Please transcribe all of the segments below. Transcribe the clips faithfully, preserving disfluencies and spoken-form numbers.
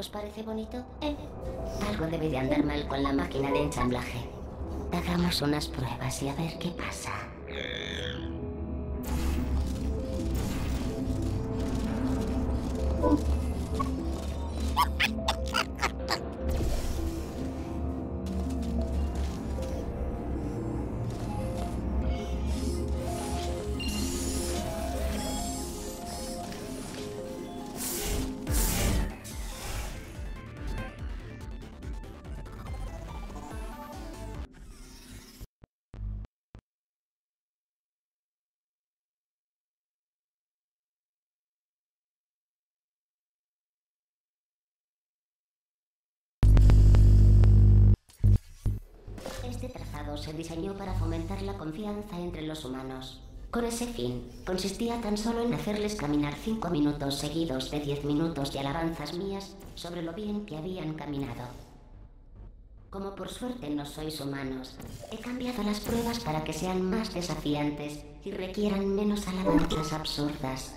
¿Os parece bonito? ¿Eh? Algo debe de andar mal con la máquina de ensamblaje. Hagamos unas pruebas y a ver qué pasa. Este trazado se diseñó para fomentar la confianza entre los humanos. Con ese fin, consistía tan solo en hacerles caminar cinco minutos seguidos de diez minutos de alabanzas mías sobre lo bien que habían caminado. Como por suerte no sois humanos, he cambiado las pruebas para que sean más desafiantes y requieran menos alabanzas absurdas.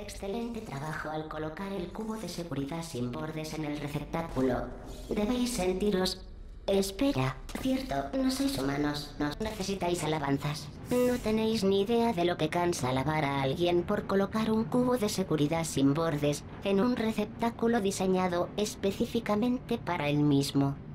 Excelente trabajo al colocar el cubo de seguridad sin bordes en el receptáculo. Debéis sentiros... Espera, cierto, no sois humanos, no necesitáis alabanzas. No tenéis ni idea de lo que cansa alabar a alguien por colocar un cubo de seguridad sin bordes en un receptáculo diseñado específicamente para él mismo.